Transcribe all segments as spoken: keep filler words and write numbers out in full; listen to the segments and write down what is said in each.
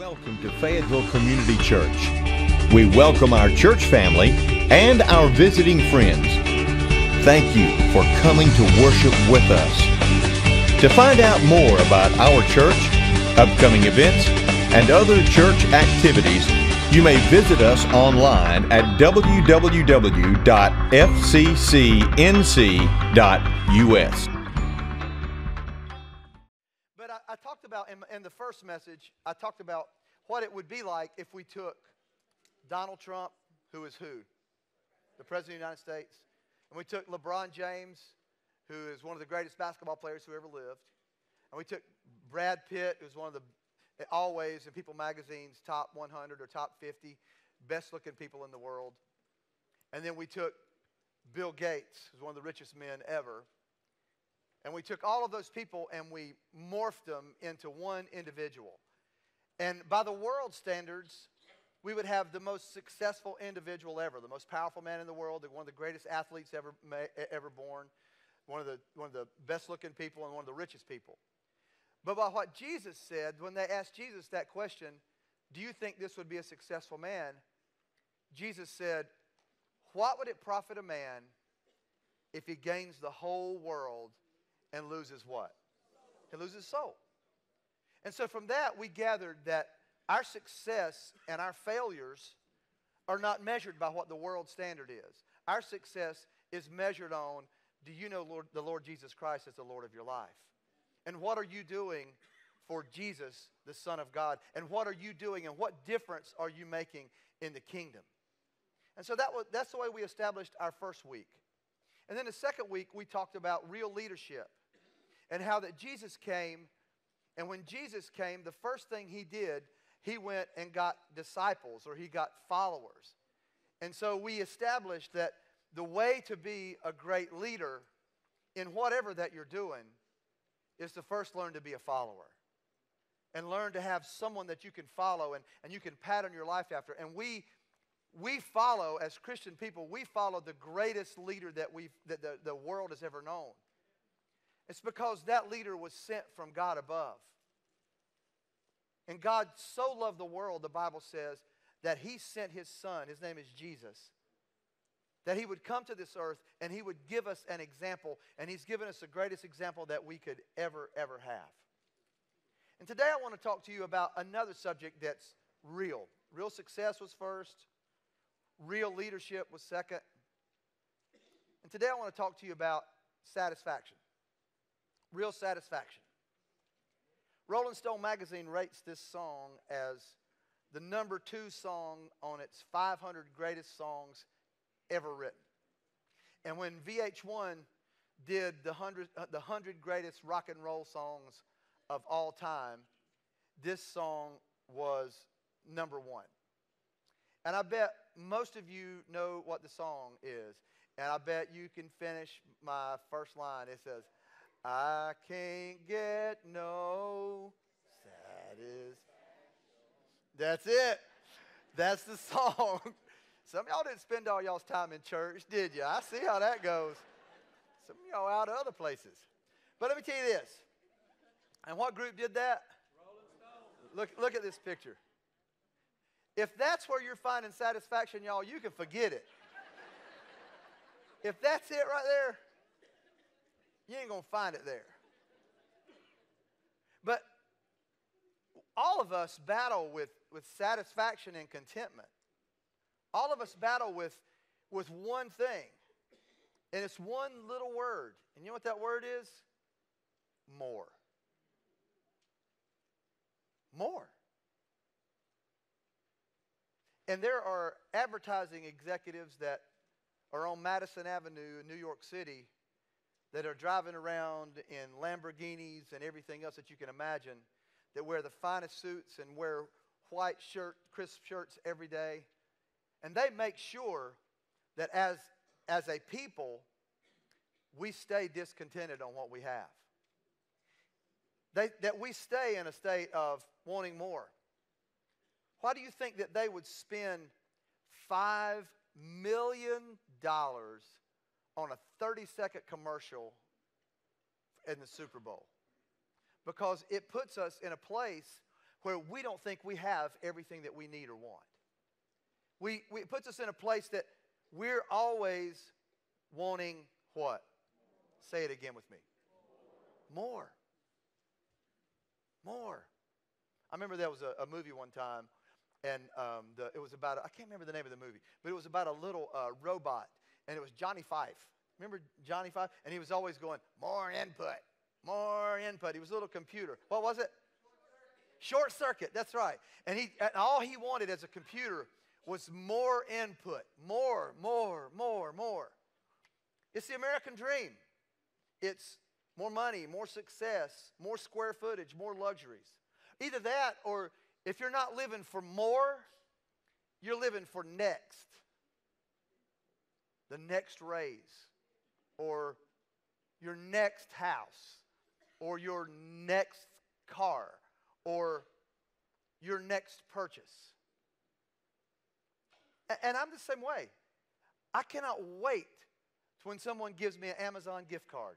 Welcome to Fayetteville Community Church. We welcome our church family and our visiting friends. Thank you for coming to worship with us. To find out more about our church, upcoming events, and other church activities, you may visit us online at w w w dot f c c n c dot u s. But I, I talked about in, in the first message, I talked about what it would be like if we took Donald Trump, who is who? The President of the United States. And we took LeBron James, who is one of the greatest basketball players who ever lived. And we took Brad Pitt, who's one of the always in People Magazine's top one hundred or top fifty best-looking people in the world. And then we took Bill Gates, who's one of the richest men ever. And we took all of those people and we morphed them into one individual. And by the world standards, we would have the most successful individual ever, the most powerful man in the world, one of the greatest athletes ever ever born, one of the one of the best-looking people and one of the richest people. But by what Jesus said, when they asked Jesus that question, do you think this would be a successful man? Jesus said, what would it profit a man if he gains the whole world and loses what? He loses soul. And so from that, we gathered that our success and our failures are not measured by what the world standard is. Our success is measured on, do you know Lord, the Lord Jesus Christ as the Lord of your life? And what are you doing for Jesus, the Son of God? And what are you doing and what difference are you making in the kingdom? And so that was, that's the way we established our first week. And then the second week, we talked about real leadership and how that Jesus came. And when Jesus came, the first thing he did, he went and got disciples or he got followers. And so we established that the way to be a great leader in whatever that you're doing is to first learn to be a follower and learn to have someone that you can follow and, and you can pattern your life after. And we we follow, as Christian people, we follow the greatest leader that, we've, that the, the world has ever known. It's because that leader was sent from God above. And God so loved the world, the Bible says, that he sent his son, his name is Jesus, that he would come to this earth and he would give us an example. And he's given us the greatest example that we could ever, ever have. And today I want to talk to you about another subject that's real. Real success was first. Real leadership was second. And today I want to talk to you about satisfaction. Real satisfaction. Rolling Stone magazine rates this song as the number two song on its five hundred greatest songs ever written. And when V H one did the hundred, uh, the hundred greatest rock and roll songs of all time, this song was number one. And I bet most of you know what the song is. And I bet you can finish my first line. It says, I can't get no satisfaction. That's it. That's the song. Some of y'all didn't spend all y'all's time in church, did you? I see how that goes. Some of y'all out of other places. But let me tell you this. And what group did that? Rolling Stones. Look, look at this picture. If that's where you're finding satisfaction, y'all, you can forget it. If that's it right there, you ain't going to find it there. But all of us battle with, with satisfaction and contentment. All of us battle with, with one thing, and it's one little word. And you know what that word is? More. More. And there are advertising executives that are on Madison Avenue in New York City that are driving around in Lamborghinis and everything else that you can imagine, that wear the finest suits and wear white shirt, crisp shirts every day. And they make sure that as, as a people, we stay discontented on what we have. They, that we stay in a state of wanting more. Why do you think that they would spend five million dollars on a thirty-second commercial in the Super Bowl? Because it puts us in a place where we don't think we have everything that we need or want. We, we, it puts us in a place that we're always wanting what? Say it again with me. More. More. I remember there was a, a movie one time, and um, the, it was about, a, I can't remember the name of the movie, but it was about a little uh, robot, and it was Johnny Fife. Remember Johnny Fife? And he was always going, more input, more input. He was a little computer. What was it? Short Circuit. Short Circuit, that's right. And, he, and all he wanted as a computer was more input, more, more, more, more. It's the American dream. It's more money, more success, more square footage, more luxuries. Either that, or if you're not living for more, you're living for next. The next raise, or your next house, or your next car, or your next purchase. And I'm the same way. I cannot wait to when someone gives me an Amazon gift card.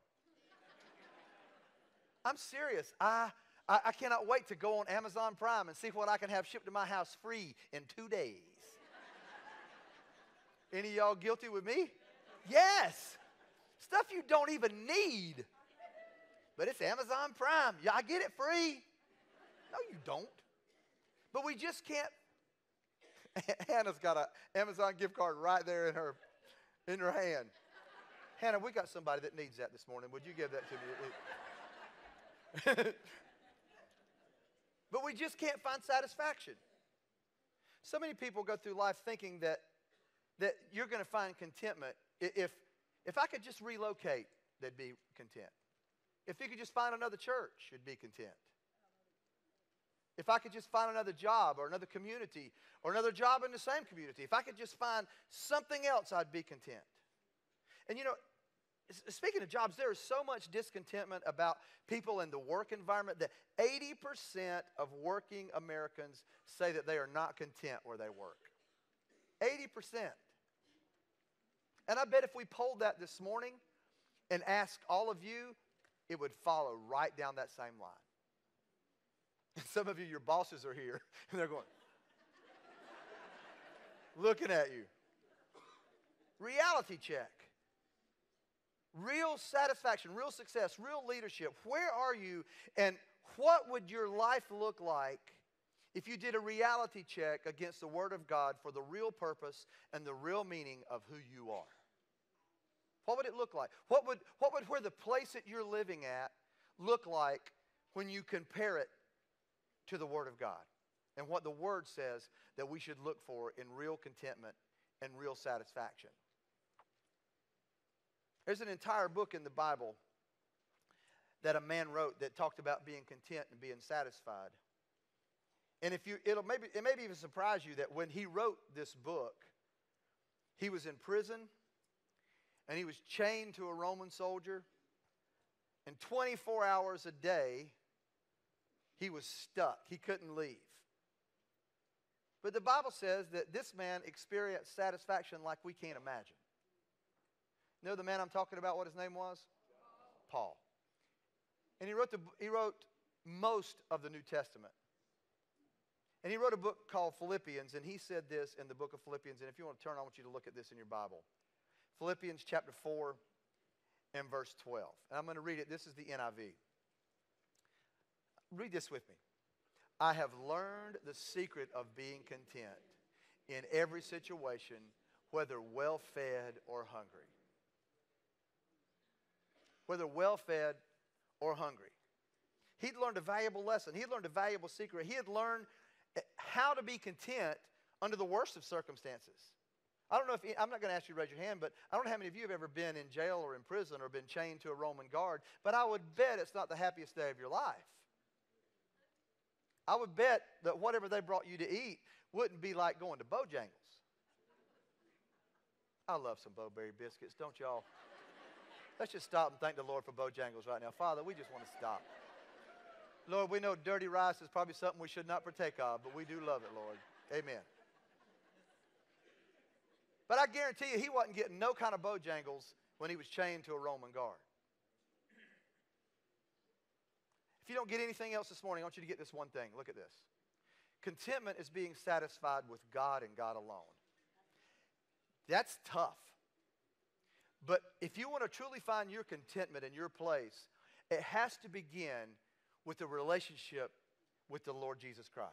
I'm serious. I, I, I cannot wait to go on Amazon Prime and see what I can have shipped to my house free in two days. Any of y'all guilty with me? Yes. Stuff you don't even need. But it's Amazon Prime. Yeah, I get it free. No, you don't. But we just can't. Hannah's got an Amazon gift card right there in her, in her hand. Hannah, we got somebody that needs that this morning. Would you give that to me? But we just can't find satisfaction. So many people go through life thinking that that you're going to find contentment. If if I could just relocate, they'd be content. If you could just find another church, you'd be content. If I could just find another job or another community or another job in the same community, if I could just find something else, I'd be content. And you know, speaking of jobs, there is so much discontentment about people in the work environment that eighty percent of working Americans say that they are not content where they work. eighty percent. And I bet if we polled that this morning and asked all of you, it would follow right down that same line. And some of you, your bosses are here, and they're going, looking at you. Reality check. Real satisfaction, real success, real leadership. Where are you, and what would your life look like if you did a reality check against the Word of God for the real purpose and the real meaning of who you are? What would it look like? What would, what would where the place that you're living at look like when you compare it to the Word of God and what the Word says that we should look for in real contentment and real satisfaction? There's an entire book in the Bible that a man wrote that talked about being content and being satisfied. And if you, it'll maybe, it may even surprise you that when he wrote this book, he was in prison, and he was chained to a Roman soldier, and twenty-four hours a day, he was stuck. He couldn't leave. But the Bible says that this man experienced satisfaction like we can't imagine. You know the man I'm talking about, what his name was? Paul. And he wrote, the, he wrote most of the New Testament. And he wrote a book called Philippians, and he said this in the book of Philippians. And if you want to turn, I want you to look at this in your Bible. Philippians chapter four and verse twelve. And I'm going to read it. This is the N I V. Read this with me. I have learned the secret of being content in every situation, whether well-fed or hungry. Whether well-fed or hungry. He'd learned a valuable lesson. He'd learned a valuable secret. He had learned how to be content under the worst of circumstances. I don't know if, I'm not going to ask you to raise your hand, but I don't know how many of you have ever been in jail or in prison or been chained to a Roman guard, but I would bet it's not the happiest day of your life. I would bet that whatever they brought you to eat wouldn't be like going to Bojangles. I love some Bo Berry biscuits, don't y'all? Let's just stop and thank the Lord for Bojangles right now. Father, we just want to stop. Lord, we know dirty rice is probably something we should not partake of, but we do love it, Lord. Amen. But I guarantee you he wasn't getting no kind of Bojangles when he was chained to a Roman guard. If you don't get anything else this morning, I want you to get this one thing. Look at this. Contentment is being satisfied with God and God alone. That's tough. But if you want to truly find your contentment in your place, it has to begin with a relationship with the Lord Jesus Christ.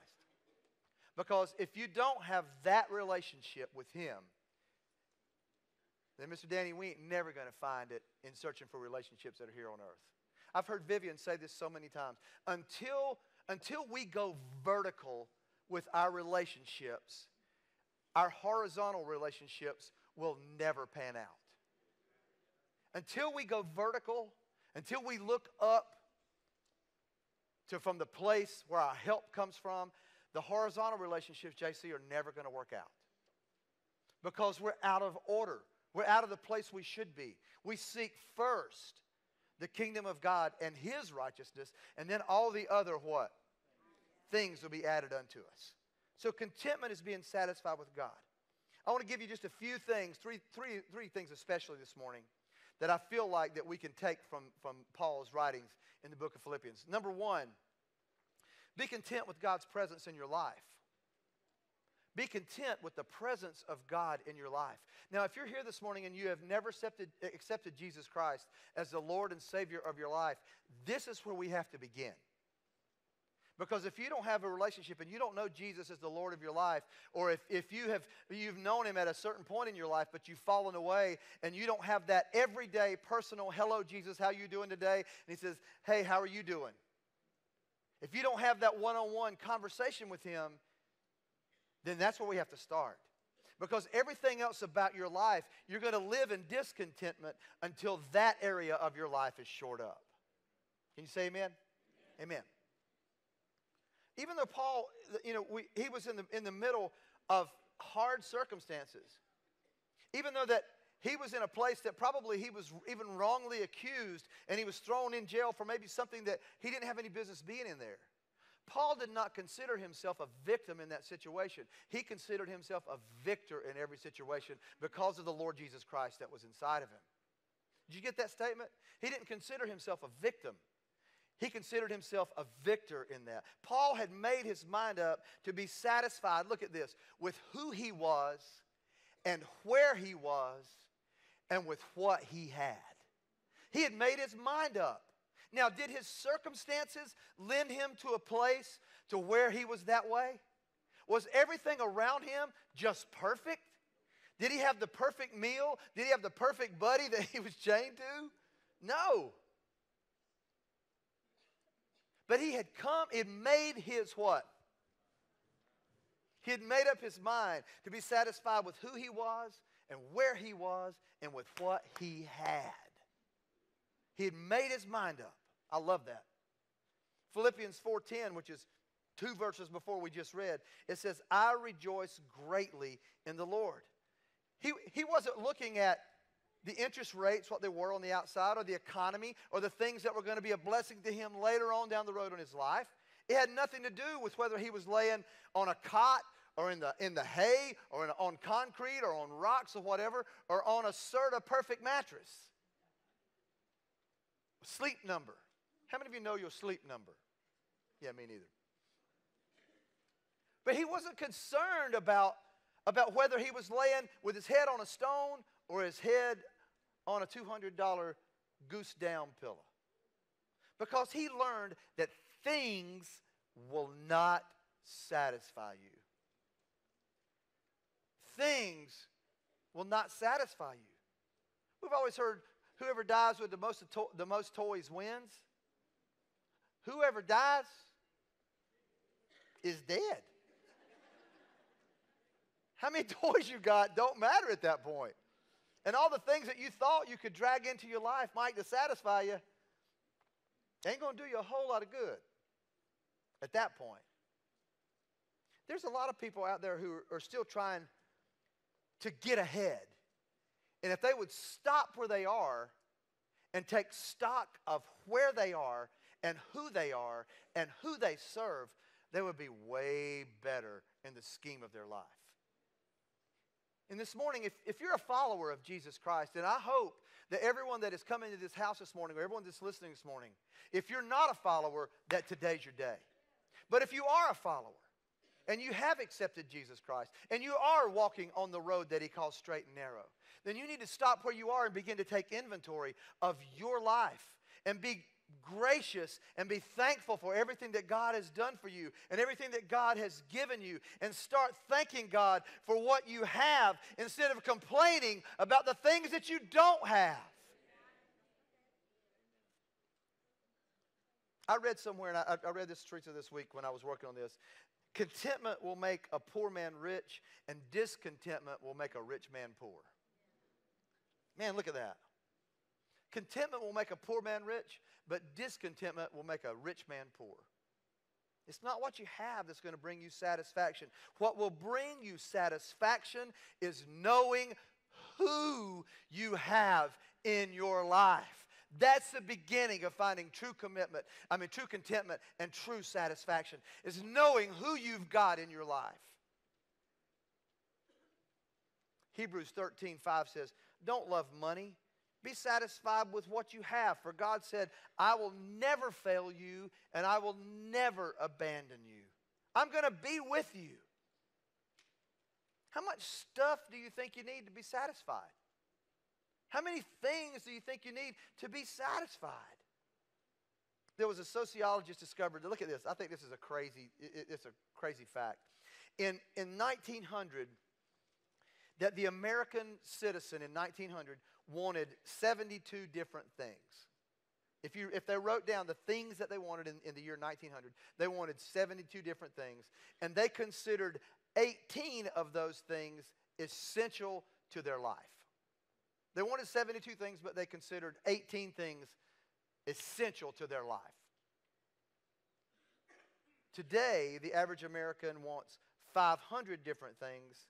Because if you don't have that relationship with Him, then Mister Danny, we ain't never going to find it in searching for relationships that are here on earth. I've heard Vivian say this so many times. Until, until we go vertical with our relationships, our horizontal relationships will never pan out. Until we go vertical, until we look up to from the place where our help comes from, the horizontal relationships, J C, are never going to work out. Because we're out of order. We're out of the place we should be. We seek first the kingdom of God and His righteousness, and then all the other what? Things will be added unto us. So contentment is being satisfied with God. I want to give you just a few things, three, three, three things especially this morning, that I feel like that we can take from, from Paul's writings in the book of Philippians. Number one, be content with God's presence in your life. Be content with the presence of God in your life. Now, if you're here this morning and you have never accepted, accepted Jesus Christ as the Lord and Savior of your life, this is where we have to begin. Because if you don't have a relationship and you don't know Jesus as the Lord of your life, or if, if you have, you've known Him at a certain point in your life, but you've fallen away and you don't have that everyday personal, hello, Jesus, how you doing today? And He says, hey, how are you doing? If you don't have that one-on-one conversation with Him, then that's where we have to start. Because everything else about your life, you're going to live in discontentment until that area of your life is shored up. Can you say amen? Amen. Amen. Even though Paul, you know, we, he was in the, in the middle of hard circumstances, even though that he was in a place that probably he was even wrongly accused and he was thrown in jail for maybe something that he didn't have any business being in there, Paul did not consider himself a victim in that situation. He considered himself a victor in every situation because of the Lord Jesus Christ that was inside of him. Did you get that statement? He didn't consider himself a victim. He considered himself a victor in that. Paul had made his mind up to be satisfied, look at this, with who he was and where he was and with what he had. He had made his mind up. Now, did his circumstances lend him to a place to where he was that way? Was everything around him just perfect? Did he have the perfect meal? Did he have the perfect buddy that he was chained to? No. But he had come, it made his what? He had made up his mind to be satisfied with who he was and where he was and with what he had. He had made his mind up. I love that. Philippians four ten, which is two verses before we just read, it says, I rejoice greatly in the Lord. He, he wasn't looking at the interest rates, what they were on the outside, or the economy, or the things that were going to be a blessing to him later on down the road in his life. It had nothing to do with whether he was laying on a cot or in the, in the hay or in, on concrete or on rocks or whatever, or on a Serta perfect mattress. Sleep Number. How many of you know your sleep number? Yeah, me neither. But he wasn't concerned about, about whether he was laying with his head on a stone or his head on a two hundred dollar goose down pillow. Because he learned that things will not satisfy you. Things will not satisfy you. We've always heard whoever dies with the most, the most toys wins. Whoever dies is dead. How many toys you got don't matter at that point. And all the things that you thought you could drag into your life, Mike, to satisfy you, ain't going to do you a whole lot of good at that point. There's a lot of people out there who are still trying to get ahead. And if they would stop where they are and take stock of where they are and who they are and who they serve, they would be way better in the scheme of their life. And this morning, if, if you're a follower of Jesus Christ, and I hope that everyone that has come into this house this morning, or everyone that's listening this morning, if you're not a follower, that today's your day. But if you are a follower, and you have accepted Jesus Christ, and you are walking on the road that he calls straight and narrow, then you need to stop where you are and begin to take inventory of your life and be gracious and be thankful for everything that God has done for you and everything that God has given you, and start thanking God for what you have instead of complaining about the things that you don't have. I read somewhere, and I, I read this, Teresa, this week when I was working on this. Contentment will make a poor man rich, and discontentment will make a rich man poor. Man, look at that. Contentment will make a poor man rich, but discontentment will make a rich man poor. It's not what you have that's going to bring you satisfaction. What will bring you satisfaction is knowing who you have in your life. That's the beginning of finding true commitment, I mean true contentment and true satisfaction, is knowing who you've got in your life. Hebrews thirteen five says, don't love money. Be satisfied with what you have. For God said, I will never fail you and I will never abandon you. I'm going to be with you. How much stuff do you think you need to be satisfied? How many things do you think you need to be satisfied? There was a sociologist discovered, look at this, I think this is a crazy, it's a crazy fact. In, in nineteen hundred, that the American citizen in nineteen hundred wanted seventy-two different things. If, you, if they wrote down the things that they wanted in, in the year nineteen hundred, they wanted seventy-two different things, and they considered eighteen of those things essential to their life. They wanted seventy-two things, but they considered eighteen things essential to their life. Today, the average American wants five hundred different things,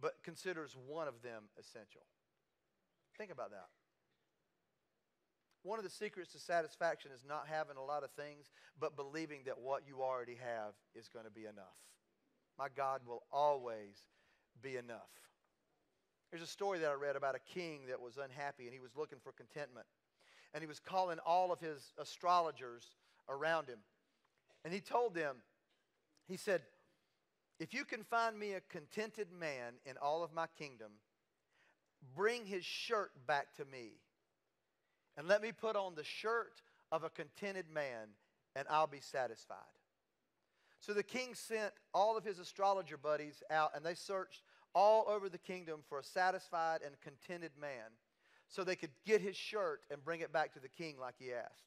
but considers one of them essential. Think about that. One of the secrets to satisfaction is not having a lot of things, but believing that what you already have is going to be enough. My God will always be enough. There's a story that I read about a king that was unhappy, and he was looking for contentment. And he was calling all of his astrologers around him. And he told them, he said, if you can find me a contented man in all of my kingdom, bring his shirt back to me. And let me put on the shirt of a contented man, and I'll be satisfied. So the king sent all of his astrologer buddies out, and they searched all over the kingdom for a satisfied and contented man so they could get his shirt and bring it back to the king like he asked.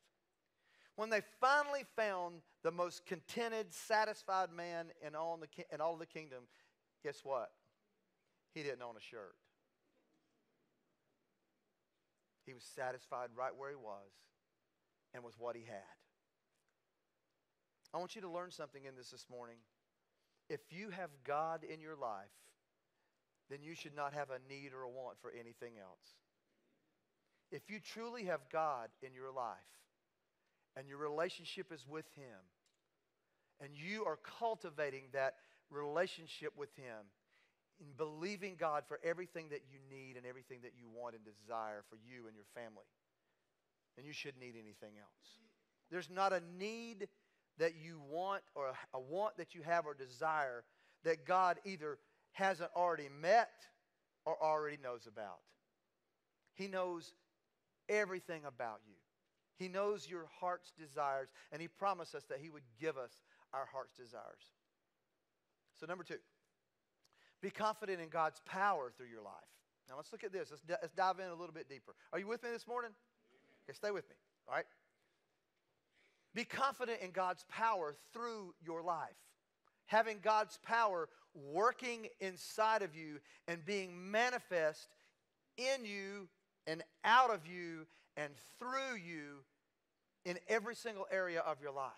When they finally found the most contented, satisfied man in all, the, in all of the kingdom, guess what? He didn't own a shirt. He was satisfied right where he was and with what he had. I want you to learn something in this this morning. If you have God in your life, then you should not have a need or a want for anything else. If you truly have God in your life and your relationship is with him and you are cultivating that relationship with him and believing God for everything that you need and everything that you want and desire for you and your family, then you shouldn't need anything else. There's not a need that you want or a want that you have or desire that God either hasn't already met or already knows about. He knows everything about you. He knows your heart's desires, and he promised us that he would give us our heart's desires. So number two, be confident in God's power through your life. Now let's look at this. Let's, d let's dive in a little bit deeper. Are you with me this morning? Okay, stay with me, all right? Be confident in God's power through your life. Having God's power working inside of you and being manifest in you and out of you and through you in every single area of your life.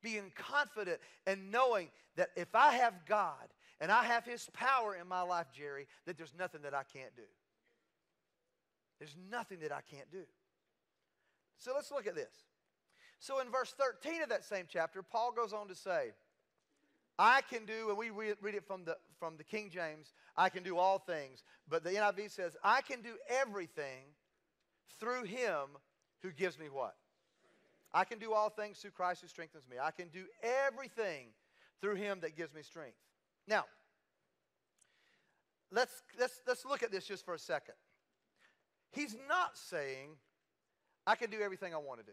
Being confident and knowing that if I have God and I have his power in my life, Jerry, that there's nothing that I can't do. There's nothing that I can't do. So let's look at this. So in verse thirteen of that same chapter, Paul goes on to say, I can do, and we read it from the, from the King James, I can do all things. But the N I V says, I can do everything through him who gives me what? I can do all things through Christ who strengthens me. I can do everything through him that gives me strength. Now, let's, let's, let's look at this just for a second. He's not saying, I can do everything I want to do.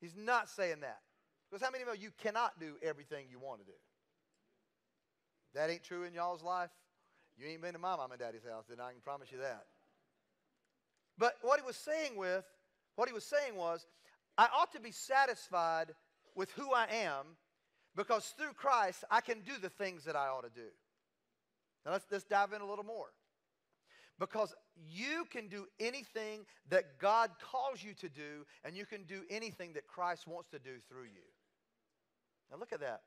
He's not saying that. Because how many of you know you cannot do everything you want to do? That ain't true in y'all's life. You ain't been to my mom and daddy's house, then I can promise you that. But what he was saying with, what he was saying was, I ought to be satisfied with who I am, because through Christ I can do the things that I ought to do. Now let's, let's dive in a little more. Because you can do anything that God calls you to do, and you can do anything that Christ wants to do through you. Now look at that.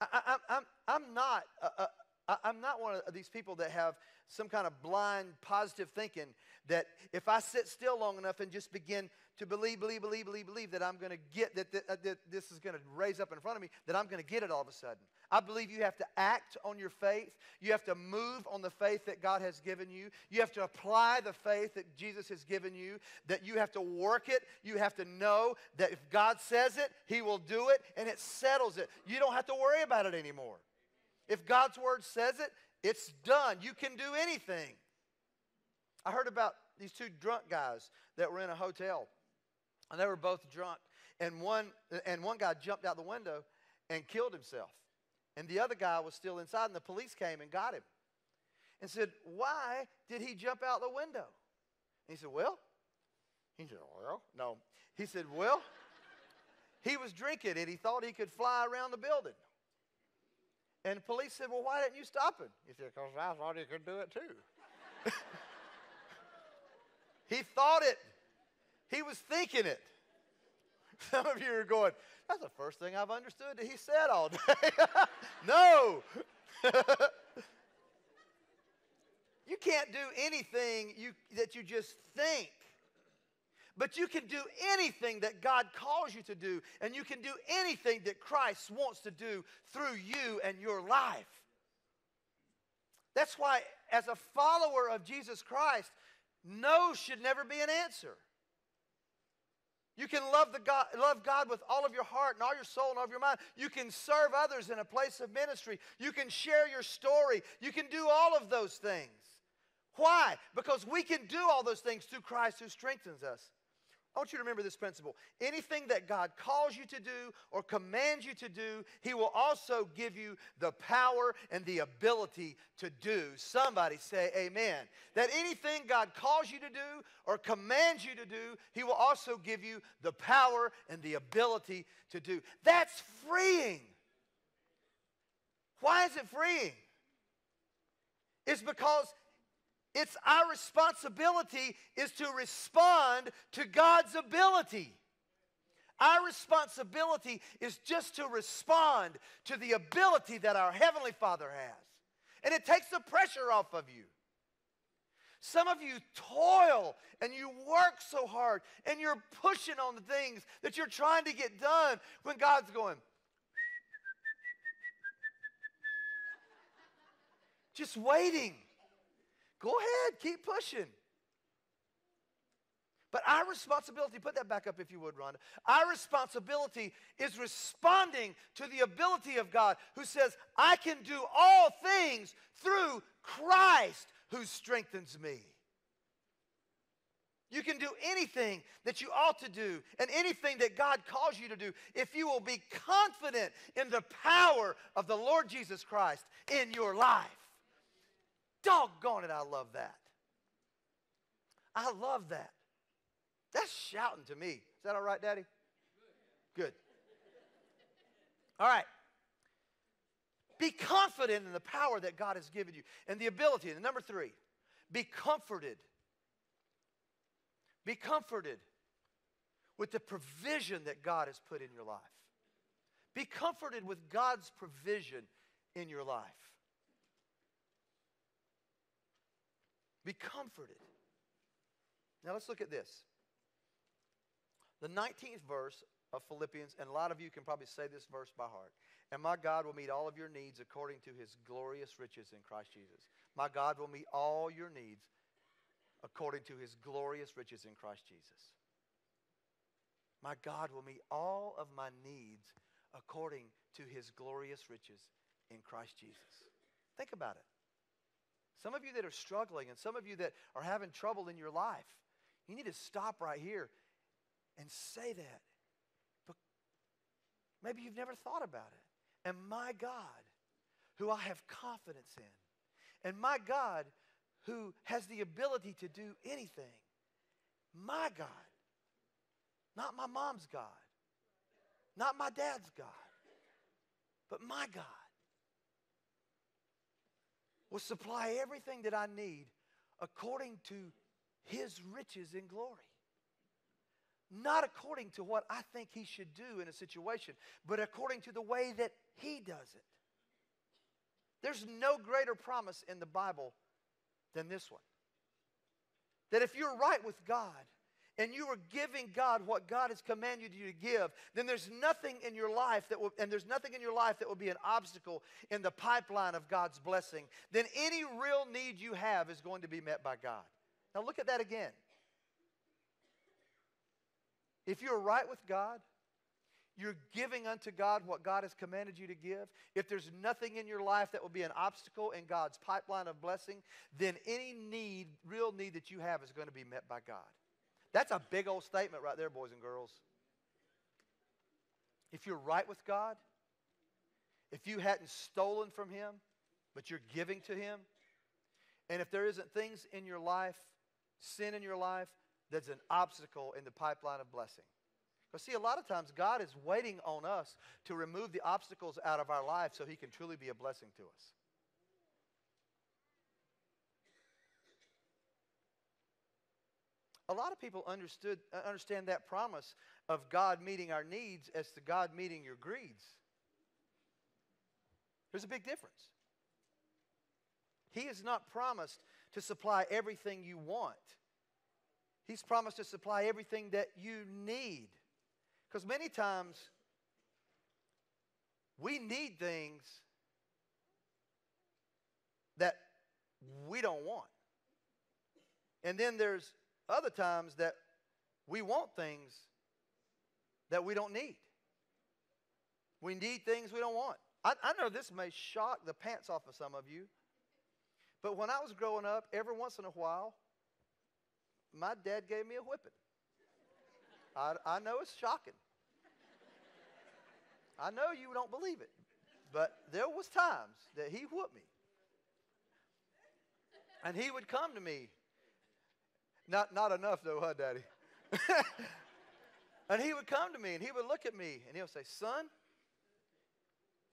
I, I, I'm, I'm, not, uh, uh, I'm not one of these people that have some kind of blind positive thinking that if I sit still long enough and just begin to believe, believe, believe, believe, believe that I'm going to get, that, th that this is going to raise up in front of me, that I'm going to get it all of a sudden. I believe you have to act on your faith. You have to move on the faith that God has given you. You have to apply the faith that Jesus has given you, that you have to work it. You have to know that if God says it, he will do it, and it settles it. You don't have to worry about it anymore. If God's word says it, it's done. You can do anything. I heard about these two drunk guys that were in a hotel, and they were both drunk, and one, and one guy jumped out the window and killed himself. And the other guy was still inside, and the police came and got him and said, why did he jump out the window? And he said, well, he said, well, no. He said, well, he was drinking, and he thought he could fly around the building. And the police said, well, why didn't you stop him? He said, because I thought he could do it too. He thought it. He was thinking it. Some of you are going, that's the first thing I've understood that he said all day. No. You can't do anything you, that you just think. But you can do anything that God calls you to do, and you can do anything that Christ wants to do through you and your life. That's why, as a follower of Jesus Christ, no should never be an answer. You can love, the God, love God with all of your heart and all your soul and all of your mind. You can serve others in a place of ministry. You can share your story. You can do all of those things. Why? Because we can do all those things through Christ who strengthens us. I want you to remember this principle. Anything that God calls you to do or commands you to do, he will also give you the power and the ability to do. Somebody say amen. That anything God calls you to do or commands you to do, he will also give you the power and the ability to do. That's freeing. Why is it freeing? It's because it's our responsibility is to respond to God's ability. Our responsibility is just to respond to the ability that our Heavenly Father has. And it takes the pressure off of you. Some of you toil and you work so hard and you're pushing on the things that you're trying to get done when God's going, just waiting. Go ahead, keep pushing. But our responsibility, put that back up if you would, Rhonda. Our responsibility is responding to the ability of God who says, I can do all things through Christ who strengthens me. You can do anything that you ought to do and anything that God calls you to do if you will be confident in the power of the Lord Jesus Christ in your life. Doggone it, I love that. I love that. That's shouting to me. Is that all right, Daddy? Good. All right. Be confident in the power that God has given you and the ability. And number three, be comforted. Be comforted with the provision that God has put in your life. Be comforted with God's provision in your life. Be comforted. Now let's look at this. The nineteenth verse of Philippians, and a lot of you can probably say this verse by heart. And my God will meet all of your needs according to his glorious riches in Christ Jesus. My God will meet all your needs according to his glorious riches in Christ Jesus. My God will meet all of my needs according to his glorious riches in Christ Jesus. Think about it. Some of you that are struggling and some of you that are having trouble in your life, you need to stop right here and say that. But maybe you've never thought about it. And my God, who I have confidence in, and my God, who has the ability to do anything, my God, not my mom's God, not my dad's God, but my God will supply everything that I need according to his riches in glory. Not according to what I think he should do in a situation, but according to the way that he does it. There's no greater promise in the Bible than this one. That if you're right with God and you are giving God what God has commanded you to give, then there's nothing in your life that will, and there's nothing in your life that will be an obstacle in the pipeline of God's blessing. Then any real need you have is going to be met by God. Now look at that again. If you're right with God, you're giving unto God what God has commanded you to give. If there's nothing in your life that will be an obstacle in God's pipeline of blessing, then any need, real need that you have is going to be met by God. That's a big old statement right there, boys and girls. If you're right with God, if you hadn't stolen from him, but you're giving to him, and if there isn't things in your life, sin in your life, that's an obstacle in the pipeline of blessing. Because see, a lot of times God is waiting on us to remove the obstacles out of our life so he can truly be a blessing to us. A lot of people understood, understand that promise of God meeting our needs as to God meeting your greeds. There's a big difference. He is not promised to supply everything you want. He's promised to supply everything that you need. Because many times, we need things that we don't want. And then there's other times that we want things that we don't need. We need things we don't want. I, I know this may shock the pants off of some of you, but when I was growing up, every once in a while, my dad gave me a whipping. I, I know it's shocking. I know you don't believe it, but there was times that he whooped me. And he would come to me. Not, not enough though, huh, Daddy? And he would come to me and he would look at me and he'll say, son,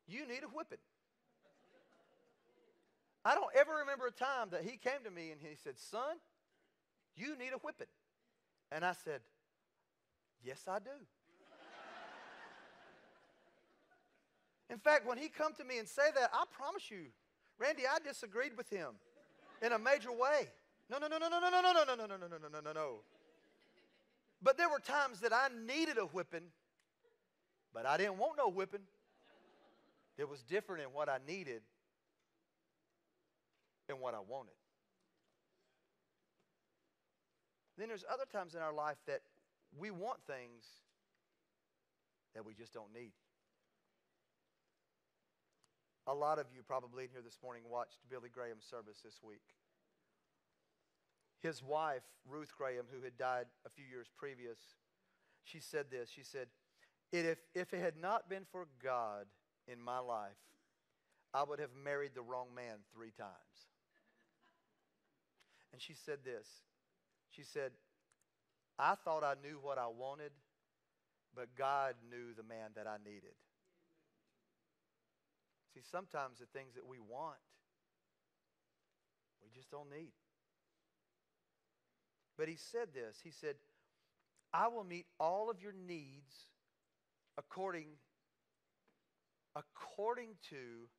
you need a whipping. I don't ever remember a time that he came to me and he said, son, you need a whipping. And I said, yes, I do. In fact, when he come to me and say that, I promise you, Randy, I disagreed with him in a major way. No, no, no, no, no, no, no, no, no, no, no, no, no, no, no, no. But there were times that I needed a whipping, but I didn't want no whipping. It was different in what I needed and what I wanted. Then there's other times in our life that we want things that we just don't need. A lot of you probably in here this morning watched Billy Graham's service this week. His wife, Ruth Graham, who had died a few years previous, she said this. She said, if, if it had not been for God in my life, I would have married the wrong man three times. And she said this. She said, I thought I knew what I wanted, but God knew the man that I needed. See, sometimes the things that we want, we just don't need. But he said this. He said, I will meet all of your needs according, according to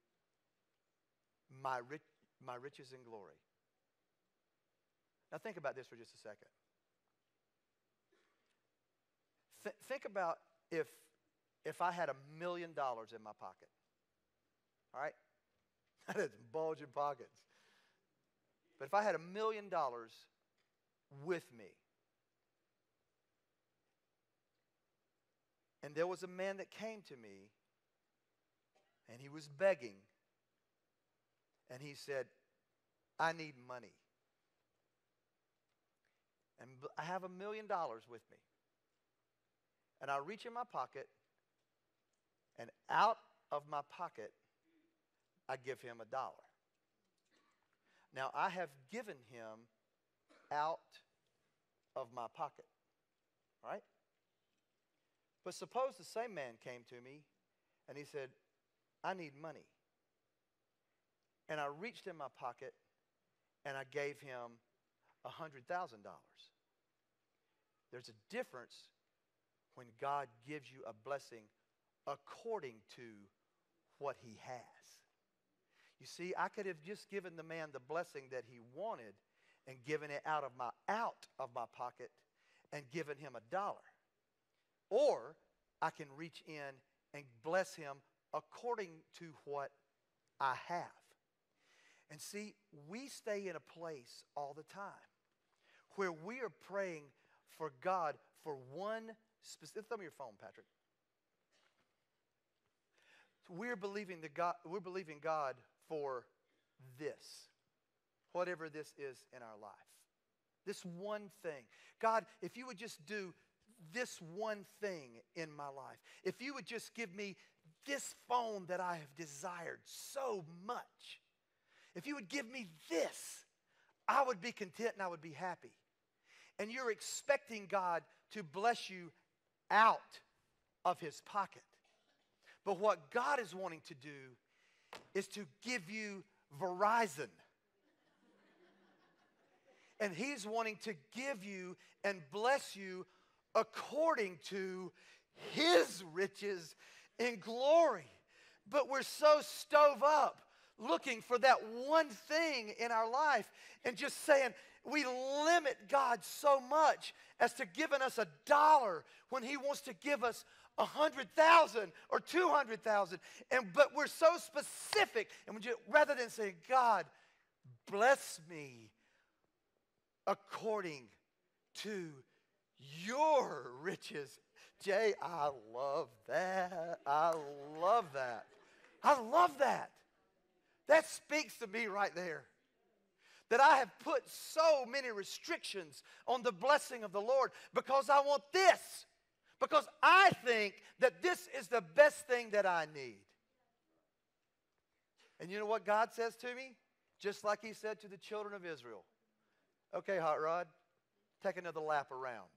my, rich, my riches and glory. Now think about this for just a second. Th think about if, if I had a million dollars in my pocket. All right? That's bulging pockets. But if I had a million dollars with me, And there was a man that came to me, and he was begging. And he said, I need money. And I have a million dollars with me. And I reach in my pocket, and out of my pocket, I give him a dollar. Now, I have given him out of my pocket, right? But suppose the same man came to me, and he said, I need money. And I reached in my pocket, and I gave him one hundred thousand dollars. There's a difference when God gives you a blessing according to what he has. You see, I could have just given the man the blessing that he wanted and given it out of my, out of my pocket and given him a dollar. Or I can reach in and bless him according to what I have. And see, we stay in a place all the time where we are praying for God for one specific, throw me your phone, Patrick. We're believing the God, we're believing God for this, whatever this is in our life. This one thing. God, if you would just do this one thing in my life, if you would just give me this phone that I have desired so much, if you would give me this, I would be content and I would be happy. And you're expecting God to bless you out of his pocket. But what God is wanting to do is to give you Verizon. And he's wanting to give you and bless you according to his riches in glory. But we're so stove up looking for that one thing in our life and just saying, we limit God so much as to giving us a dollar when he wants to give us a hundred thousand or two hundred thousand. And but we're so specific, and we just, rather than saying, God, bless me according to your riches. Jay, I love that. I love that. I love that. That speaks to me right there. That I have put so many restrictions on the blessing of the Lord because I want this. Because I think that this is the best thing that I need. And you know what God says to me? Just like he said to the children of Israel. Okay, Hot Rod, take another lap around.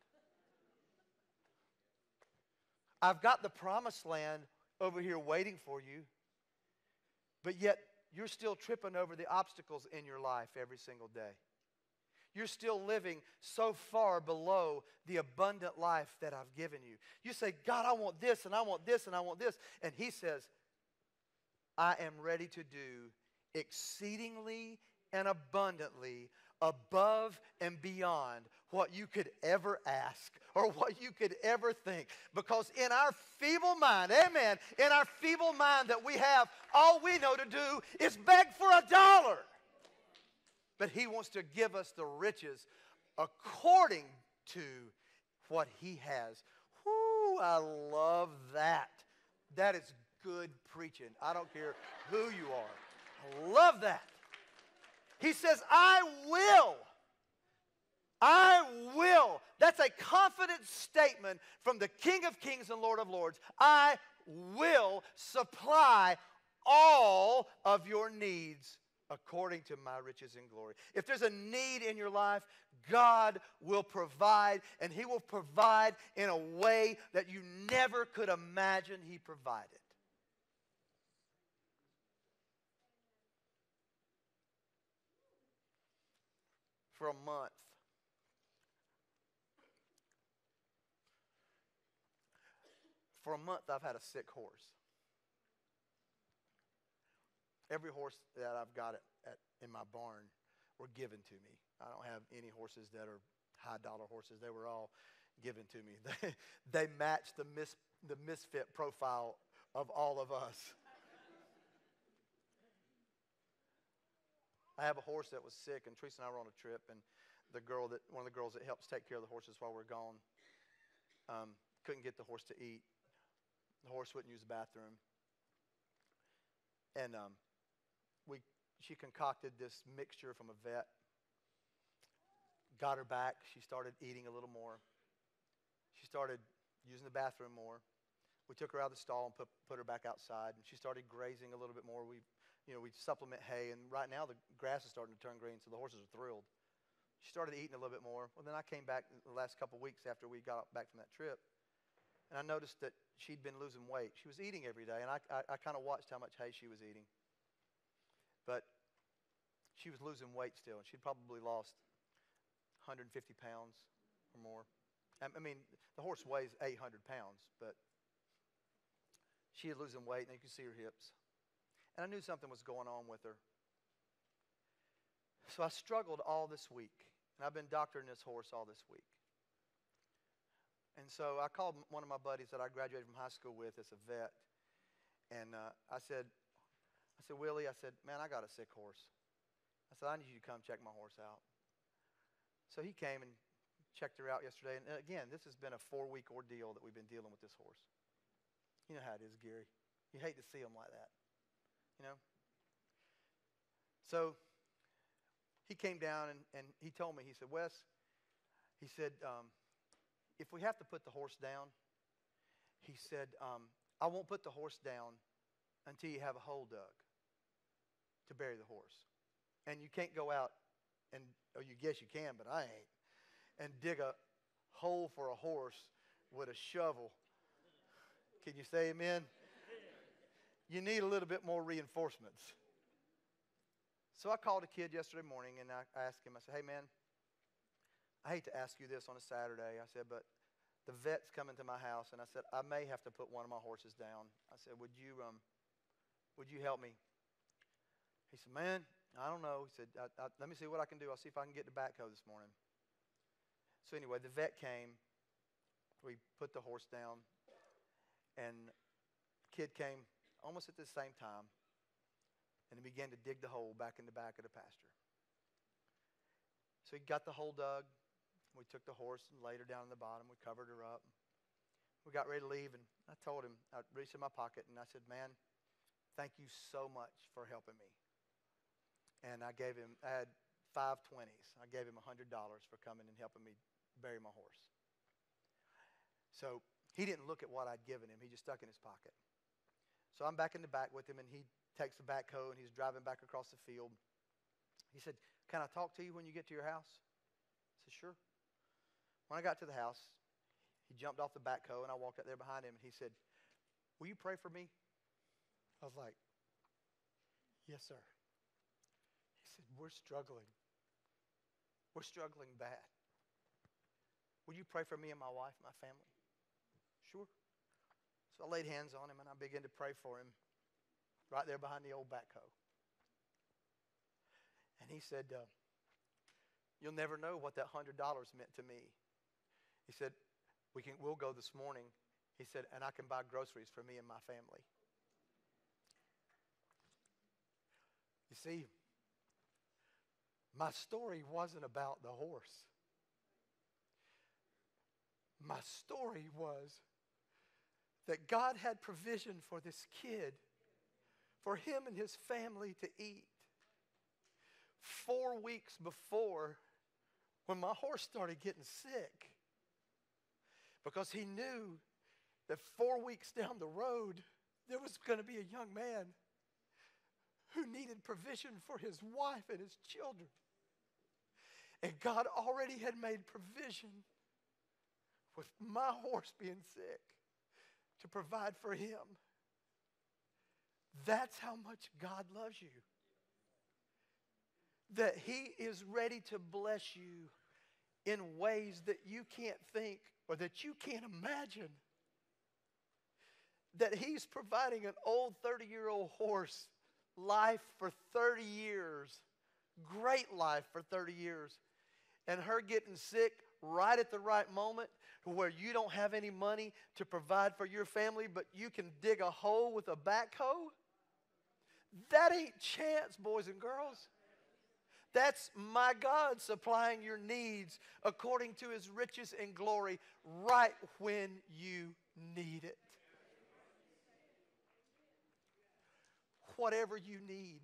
I've got the promised land over here waiting for you. But yet, you're still tripping over the obstacles in your life every single day. You're still living so far below the abundant life that I've given you. You say, God, I want this, and I want this, and I want this. And he says, I am ready to do exceedingly and abundantly above and beyond what you could ever ask or what you could ever think. Because in our feeble mind, amen, in our feeble mind that we have, all we know to do is beg for a dollar. But he wants to give us the riches according to what he has. Whoo, I love that. That is good preaching. I don't care who you are. I love that. He says, I will. I will. That's a confident statement from the King of Kings and Lord of Lords. I will supply all of your needs according to my riches and glory. If there's a need in your life, God will provide, and he will provide in a way that you never could imagine he provided. For a month, for a month I've had a sick horse. Every horse that I've got at, at, in my barn were given to me. I don't have any horses that are high-dollar horses. They were all given to me. They, they matched the, mis, the misfit profile of all of us. I have a horse that was sick, and Teresa and I were on a trip, and the girl that one of the girls that helps take care of the horses while we're gone um, couldn't get the horse to eat. The horse wouldn't use the bathroom. And um, we she concocted this mixture from a vet. Got her back. She started eating a little more. She started using the bathroom more. We took her out of the stall and put, put her back outside. And she started grazing a little bit more. We, you know, we supplement hay. And right now the grass is starting to turn green, so the horses are thrilled. She started eating a little bit more. Well, then I came back the last couple of weeks after we got back from that trip. And I noticed that she'd been losing weight. She was eating every day. And I, I, I kind of watched how much hay she was eating. But she was losing weight still. And she'd probably lost one hundred fifty pounds or more. I mean, the horse weighs eight hundred pounds, but she was losing weight, and you could see her hips. And I knew something was going on with her. So I struggled all this week, and I've been doctoring this horse all this week. And so I called one of my buddies that I graduated from high school with as a vet, and uh, I said, I said, Willie, I said, man, I got a sick horse. I said, I need you to come check my horse out. So he came and checked her out yesterday. And again, this has been a four-week ordeal that we've been dealing with this horse. You know how it is, Gary. You hate to see them like that, you know? So he came down, and, and he told me, he said, Wes, he said, um, if we have to put the horse down, he said, um, I won't put the horse down until you have a hole dug to bury the horse. And you can't go out and, oh, you guess you can, but I ain't. And dig a hole for a horse with a shovel. Can you say amen? You need a little bit more reinforcements. So I called a kid yesterday morning, and I, I asked him, I said, hey, man, I hate to ask you this on a Saturday. I said, but the vet's coming to my house, and I said, I may have to put one of my horses down. I said, would you, um, would you help me? He said, man, I don't know. He said, I, I, let me see what I can do. I'll see if I can get the backhoe this morning. So anyway, the vet came. We put the horse down, and the kid came almost at the same time, and he began to dig the hole back in the back of the pasture. So he got the hole dug. We took the horse and laid her down in the bottom. We covered her up. We got ready to leave, and I told him, I reached in my pocket, and I said, man, thank you so much for helping me. And I gave him, I had five twenties. I gave him one hundred dollars for coming and helping me bury my horse. So he didn't look at what I'd given him. He just stuck in his pocket. So I'm back in the back with him, and he takes the backhoe, and he's driving back across the field. He said, can I talk to you when you get to your house? I said, sure. When I got to the house, he jumped off the backhoe, and I walked out there behind him, and he said, will you pray for me? I was like, yes, sir. He said, we're struggling. We're struggling bad. Will you pray for me and my wife and my family? Sure. So I laid hands on him, and I began to pray for him right there behind the old backhoe. And he said, uh, you'll never know what that one hundred dollars meant to me. He said, we can, we'll go this morning. He said, and I can buy groceries for me and my family. You see, my story wasn't about the horse. My story was that God had provision for this kid, for him and his family to eat. Four weeks before, when my horse started getting sick, because he knew that four weeks down the road, there was going to be a young man who needed provision for his wife and his children. And God already had made provision with my horse being sick to provide for him. That's how much God loves you. That he is ready to bless you in ways that you can't think or that you can't imagine. That he's providing an old thirty-year-old horse life for thirty years, great life for thirty years, and her getting sick right at the right moment where you don't have any money to provide for your family, but you can dig a hole with a backhoe? That ain't chance, boys and girls. That's my God supplying your needs according to his riches and glory right when you need it. whatever you need,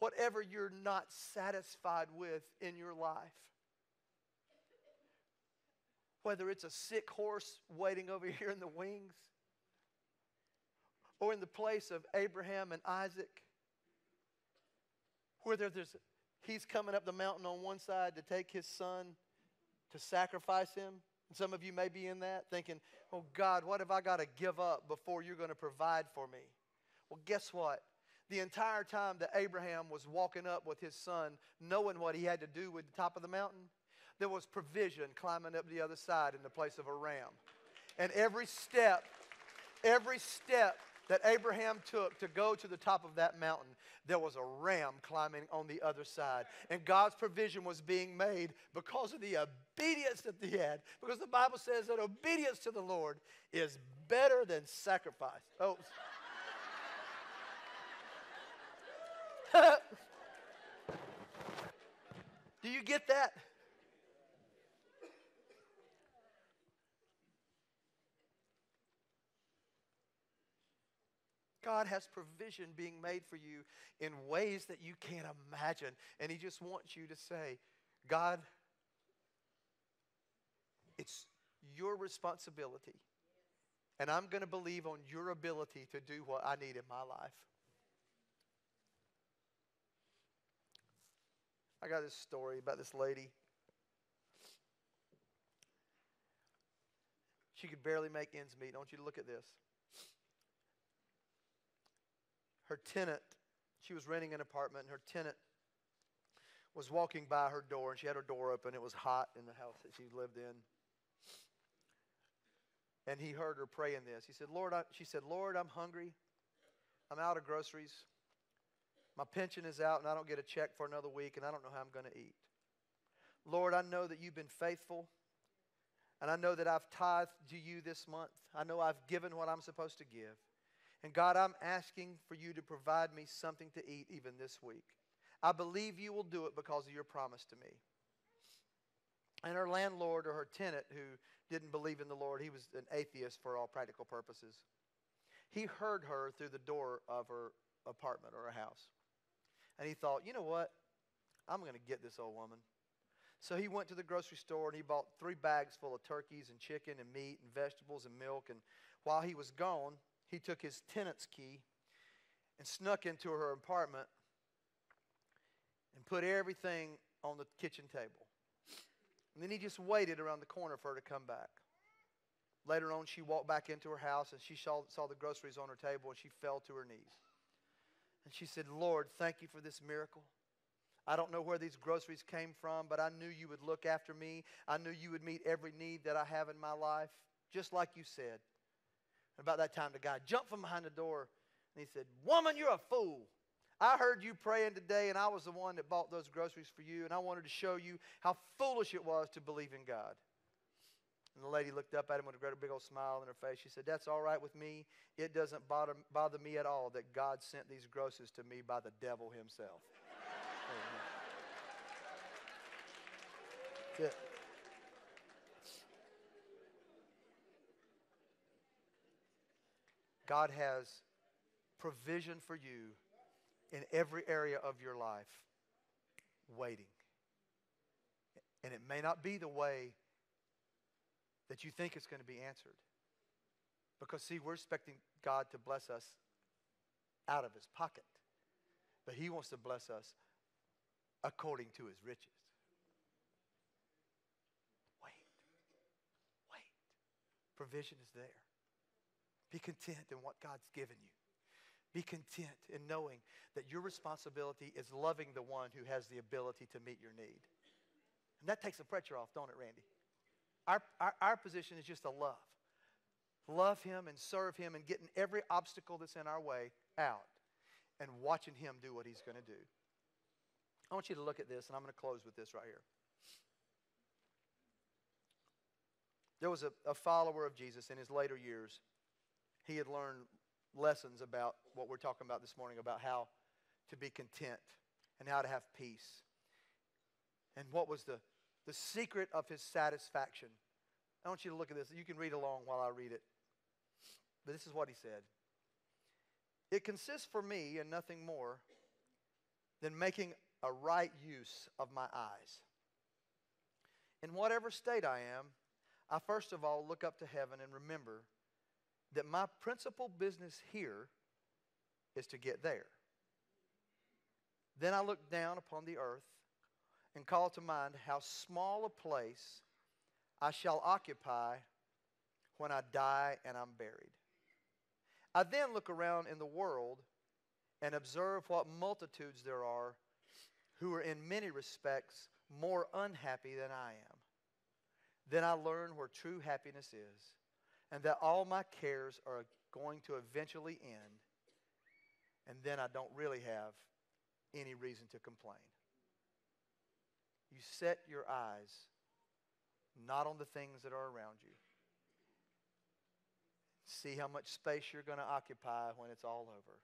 whatever you're not satisfied with in your life. Whether it's a sick horse waiting over here in the wings, or in the place of Abraham and Isaac, where there's, he's coming up the mountain on one side to take his son to sacrifice him. And some of you may be in that, thinking, oh God, what have I got to give up before you're going to provide for me? Well, guess what? The entire time that Abraham was walking up with his son, knowing what he had to do with the top of the mountain, there was provision climbing up the other side in the place of a ram. And every step, every step that Abraham took to go to the top of that mountain, there was a ram climbing on the other side. And God's provision was being made because of the obedience that he had. Because the Bible says that obedience to the Lord is better than sacrifice. Oh. Do you get that? God has provision being made for you in ways that you can't imagine. And he just wants you to say, God, it's your responsibility. And I'm going to believe on your ability to do what I need in my life. I got this story about this lady. She could barely make ends meet. I want you to look at this. Her tenant, she was renting an apartment, and her tenant was walking by her door, and she had her door open. It was hot in the house that she lived in. And he heard her praying this. He said, Lord, I, she said, Lord, I'm hungry. I'm out of groceries. My pension is out, and I don't get a check for another week, and I don't know how I'm going to eat. Lord, I know that you've been faithful, and I know that I've tithed to you this month. I know I've given what I'm supposed to give. And God, I'm asking for you to provide me something to eat even this week. I believe you will do it because of your promise to me. And her landlord or her tenant who didn't believe in the Lord, he was an atheist for all practical purposes. He heard her through the door of her apartment or her house. And he thought, you know what? I'm going to get this old woman. So he went to the grocery store and he bought three bags full of turkeys and chicken and meat and vegetables and milk. And while he was gone, he took his tenant's key and snuck into her apartment and put everything on the kitchen table. And then he just waited around the corner for her to come back. Later on, she walked back into her house, and she saw, saw the groceries on her table, and she fell to her knees. And she said, Lord, thank you for this miracle. I don't know where these groceries came from, but I knew you would look after me. I knew you would meet every need that I have in my life, just like you said. About that time, the guy jumped from behind the door, and he said, woman, you're a fool. I heard you praying today, and I was the one that bought those groceries for you, and I wanted to show you how foolish it was to believe in God. And the lady looked up at him with a great big old smile on her face. She said, that's all right with me. It doesn't bother, bother me at all that God sent these groceries to me by the devil himself. That's it. God has provision for you in every area of your life, waiting. And it may not be the way that you think it's going to be answered. Because, see, we're expecting God to bless us out of his pocket. But he wants to bless us according to his riches. Wait. Wait. Provision is there. Be content in what God's given you. Be content in knowing that your responsibility is loving the one who has the ability to meet your need. And that takes the pressure off, don't it, Randy? Our, our, our position is just to love. Love him and serve him and getting every obstacle that's in our way out and watching him do what he's going to do. I want you to look at this, and I'm going to close with this right here. There was a, a follower of Jesus in his later years. He had learned lessons about what we're talking about this morning, about how to be content and how to have peace. And what was the, the secret of his satisfaction? I want you to look at this. You can read along while I read it. But this is what he said. It consists for me in nothing more than making a right use of my eyes. In whatever state I am, I first of all look up to heaven and remember that my principal business here is to get there. Then I look down upon the earth and call to mind how small a place I shall occupy when I die and I'm buried. I then look around in the world and observe what multitudes there are who are in many respects more unhappy than I am. Then I learn where true happiness is and that all my cares are going to eventually end, and then I don't really have any reason to complain. You set your eyes not on the things that are around you. See how much space you're going to occupy when it's all over.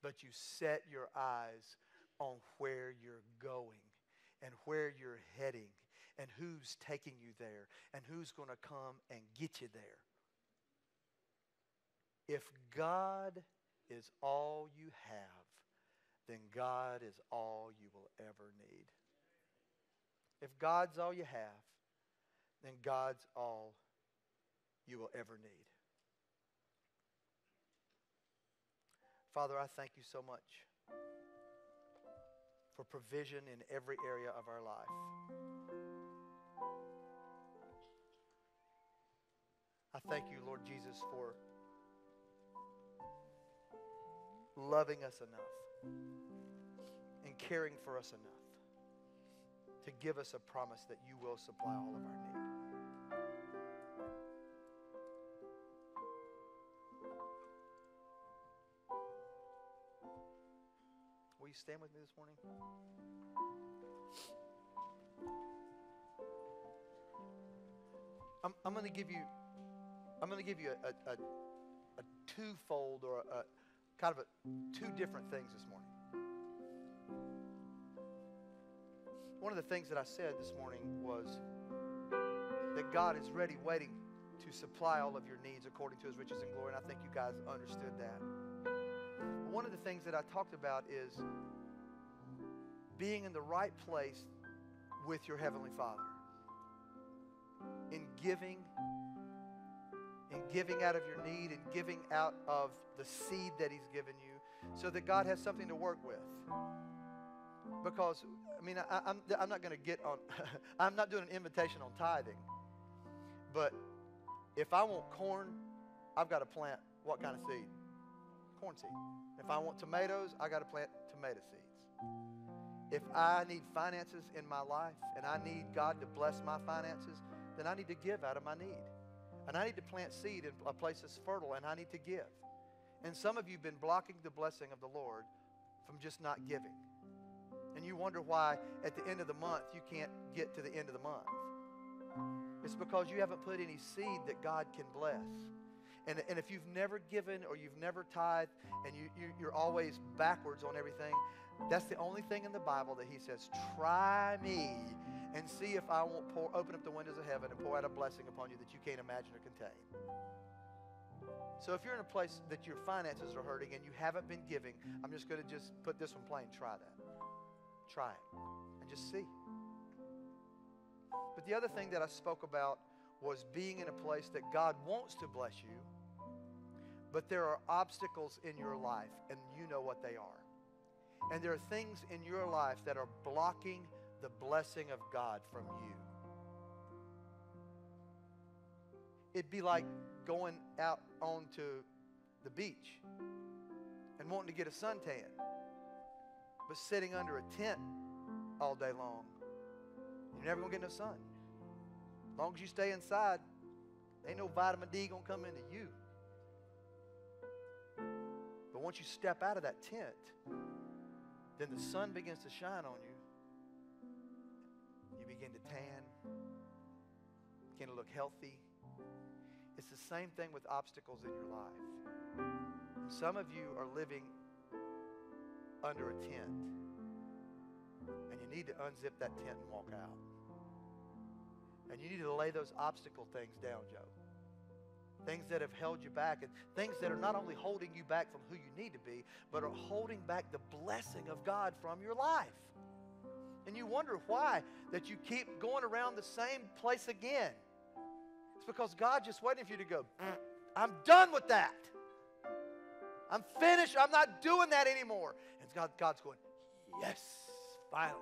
But you set your eyes on where you're going and where you're heading and who's taking you there and who's going to come and get you there. If God is all you have, then God is all you will ever need. If God's all you have, then God's all you will ever need. Father, I thank you so much for provision in every area of our life. I thank you, Lord Jesus, for loving us enough and caring for us enough to give us a promise that you will supply all of our needs. Will you stand with me this morning? I'm, I'm going to give you, I'm going to give you a, a, a twofold or a, a kind of a, two different things this morning. One of the things that I said this morning was that God is ready, waiting to supply all of your needs according to his riches and glory, and I think you guys understood that. One of the things that I talked about is being in the right place with your Heavenly Father. In giving, in giving out of your need, in giving out of the seed that he's given you, so that God has something to work with. Because, I mean, I, I'm, I'm not going to get on, I'm not doing an invitation on tithing. But if I want corn, I've got to plant what kind of seed? Corn seed. If I want tomatoes, I got to plant tomato seeds. If I need finances in my life and I need God to bless my finances, then I need to give out of my need. And I need to plant seed in a place that's fertile, and I need to give. And some of you have been blocking the blessing of the Lord from just not giving. And you wonder why at the end of the month you can't get to the end of the month. It's because you haven't put any seed that God can bless. And, and if you've never given or you've never tithed and you, you, you're always backwards on everything, that's the only thing in the Bible that he says, try me and see if I won't pour, open up the windows of heaven and pour out a blessing upon you that you can't imagine or contain. So if you're in a place that your finances are hurting and you haven't been giving, I'm just going to just put this one plain. Try that. Try it and just see. But the other thing that I spoke about was being in a place that God wants to bless you, but there are obstacles in your life, and you know what they are. And there are things in your life that are blocking the blessing of God from you. It'd be like going out onto the beach and wanting to get a suntan, but sitting under a tent all day long, you're never going to get no sun. As long as you stay inside, ain't no vitamin D going to come into you. But once you step out of that tent, then the sun begins to shine on you. You begin to tan, begin to look healthy. It's the same thing with obstacles in your life. Some of you are living under a tent, and you need to unzip that tent and walk out. And you need to lay those obstacle things down, Joe. things that have held you back, and things that are not only holding you back from who you need to be, but are holding back the blessing of God from your life. And you wonder why that you keep going around the same place again. It's because God just waiting for you to go, I'm done with that. I'm finished. I'm not doing that anymore. And God, God's going, yes, finally.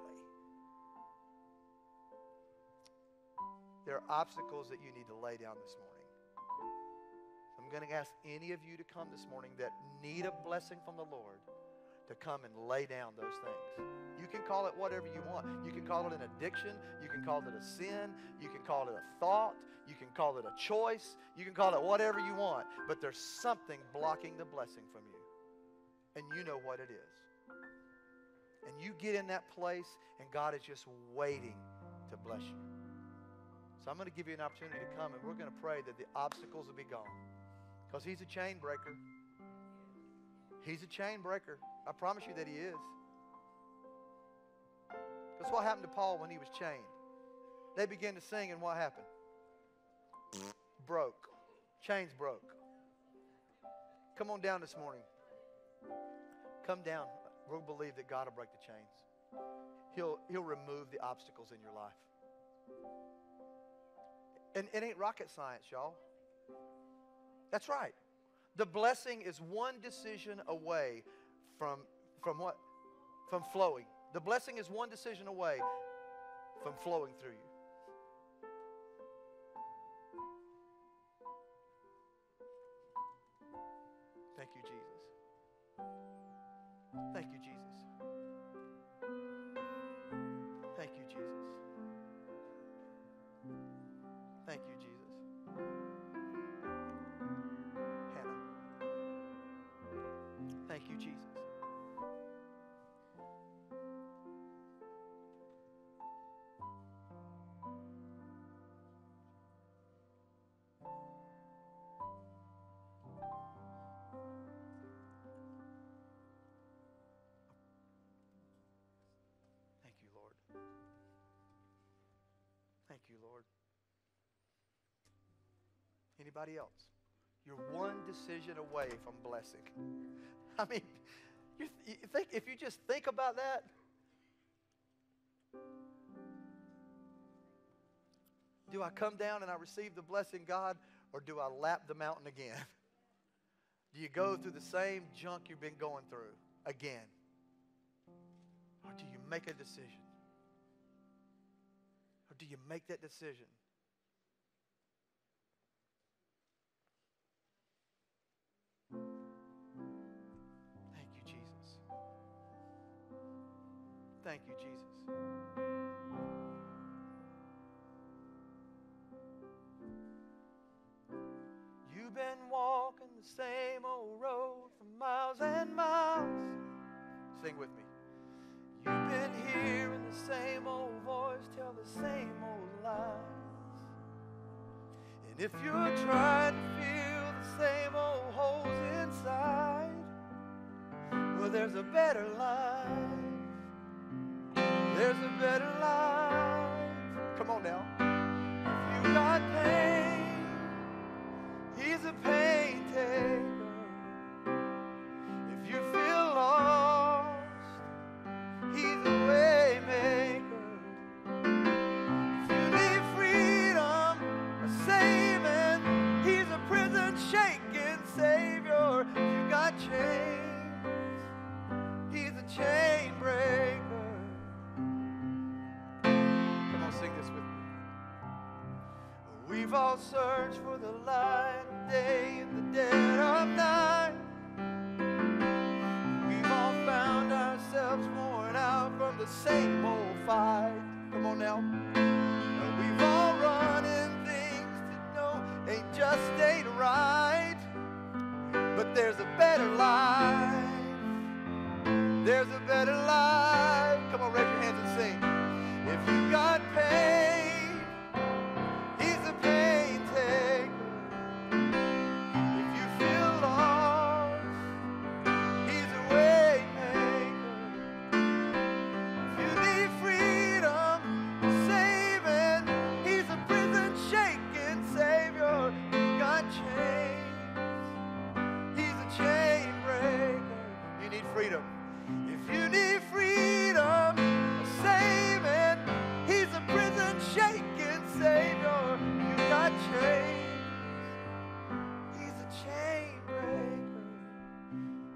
There are obstacles that you need to lay down this morning. I'm going to ask any of you to come this morning that need a blessing from the Lord to come and lay down those things. You can call it whatever you want. You can call it an addiction. You can call it a sin. You can call it a thought. You can call it a choice. You can call it whatever you want. But there's something blocking the blessing from you. And you know what it is. And you get in that place, and God is just waiting to bless you. So I'm going to give you an opportunity to come, and we're going to pray that the obstacles will be gone. Because he's a chain breaker. He's a chain breaker. I promise you that he is. That's what happened to Paul when he was chained. They began to sing, and what happened? Broke. Chains broke. Come on down this morning. Come down. We'll believe that God will break the chains. He'll, he'll remove the obstacles in your life. And it ain't rocket science, y'all. That's right. The blessing is one decision away from, from what? From flowing. The blessing is one decision away from flowing through you. Thank you, Jesus. Thank you, Jesus. Thank you, Jesus. Thank you, Jesus. Hannah. Thank you, Jesus. Anybody else? You're one decision away from blessing. I mean, you th- you think, if you just think about that, do I come down and I receive the blessing, God, or do I lap the mountain again? Do you go through the same junk you've been going through again? Or do you make a decision? Or do you make that decision? Thank you, Jesus. You've been walking the same old road for miles and miles. Sing with me. You've been hearing the same old voice tell the same old lies. And if you're trying to fill the same old holes inside, well, there's a better life. There's a better life. Come on now. If you got pain, he's a pain taker. If you feel lost, he's a way maker. If you need freedom, a saving, he's a prison shaking savior. If you got chains, he's a chain breaker. We've all searched for the light of day in the dead of night. We've all found ourselves worn out from the same old fight. Come on now. We've all run in things that no, they just ain't right. But there's a better life. There's a better life. Come on, raise your hands and sing. If you got pain, yeah. freedom. If you need freedom, a saving, he's a prison-shaking Savior. You got chains. He's a chain breaker.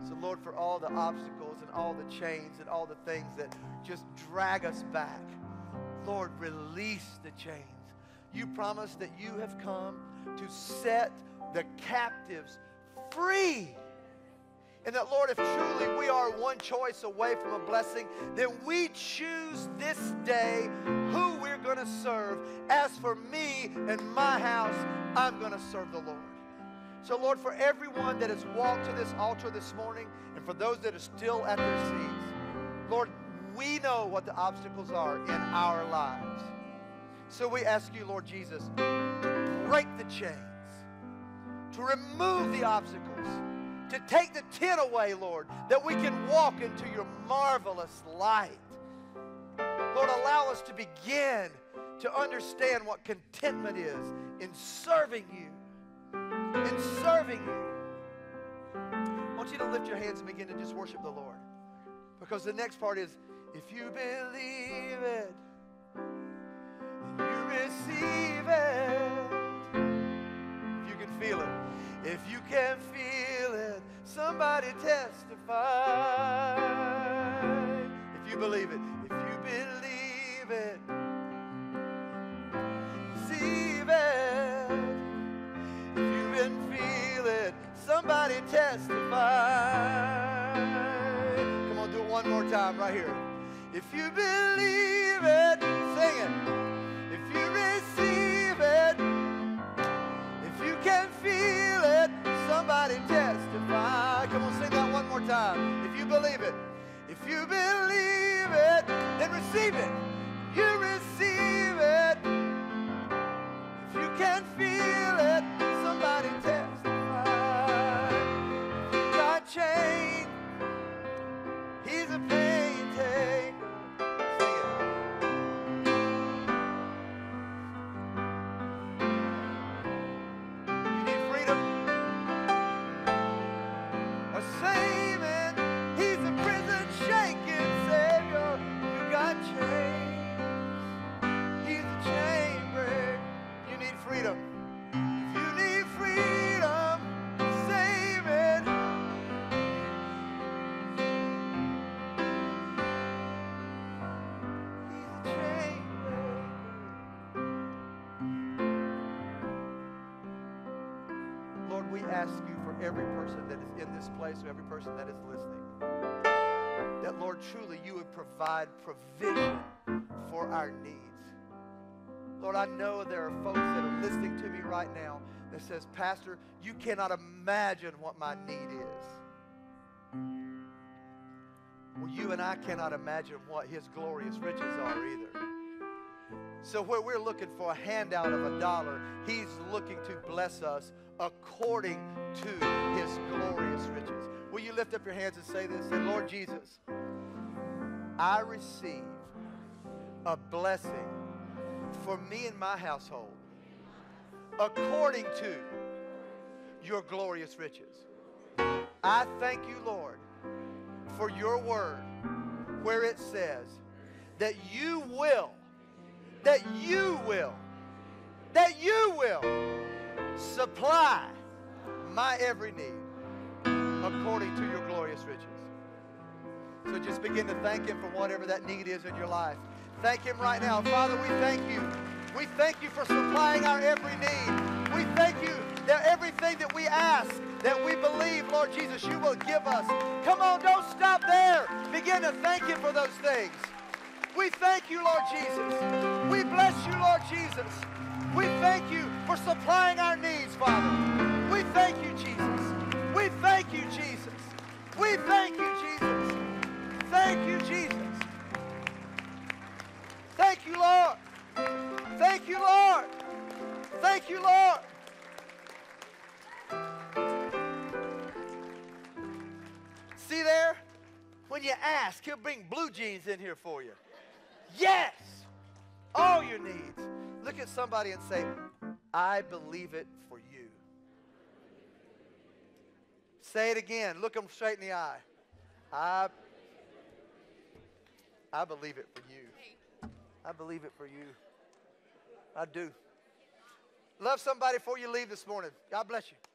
So, Lord, for all the obstacles and all the chains and all the things that just drag us back, Lord, release the chains. You promise that you have come to set the captives free. And that, Lord, if truly we are one choice away from a blessing, then we choose this day who we're going to serve. As for me and my house, I'm going to serve the Lord. So, Lord, for everyone that has walked to this altar this morning, and for those that are still at their seats, Lord, we know what the obstacles are in our lives. So we ask you, Lord Jesus, to break the chains, to remove the obstacles, to take the tin away, Lord, that we can walk into your marvelous light. Lord, allow us to begin to understand what contentment is in serving you, in serving you. I want you to lift your hands and begin to just worship the Lord, because the next part is, if you believe it, you receive it. If you can feel it, if you can feel it, somebody testify. If you believe it, if you believe it, receive it. If you can feel it, somebody testify. Come on, do it one more time right here. If you believe it, sing it. Somebody testify. Come on, sing that one more time. If you believe it, if you believe it, then receive it. You receive it. If you can feel it, somebody testify. If you got chained, he's a pain taker. Sing it. You need freedom. Saving, he's a prison-shaking Savior. You got chains. He's a chain breaker. You need freedom. If you need freedom, save it. He's a chain breaker. Lord, we ask you for every person that is in this place, or every person that is listening, that, Lord, truly you would provide provision for our needs. Lord, I know there are folks that are listening to me right now that says, Pastor, you cannot imagine what my need is. Well, you and I cannot imagine what his glorious riches are either. So where we're looking for a handout of a dollar, he's looking to bless us according to his glorious riches. Will you lift up your hands and say this? Say, Lord Jesus, I receive a blessing for me and my household according to your glorious riches. I thank you, Lord, for your word where it says that you will that you will, that you will supply my every need according to your glorious riches. So just begin to thank him for whatever that need is in your life. Thank him right now. Father, we thank you. We thank you for supplying our every need. We thank you that everything that we ask, that we believe, Lord Jesus, you will give us. Come on, don't stop there. Begin to thank him for those things. We thank you, Lord Jesus. We bless you, Lord Jesus. We thank you for supplying our needs, Father. We thank you, Jesus. We thank you, Jesus. We thank you, Jesus. Thank you, Jesus. Thank you, Lord. Thank you, Lord. Thank you, Lord. See there? When you ask, he'll bring blue jeans in here for you. Yes, all your needs. Look at somebody and say, I believe it for you. Say it again. Look them straight in the eye. I, I believe it for you. I believe it for you. I do. Love somebody before you leave this morning. God bless you.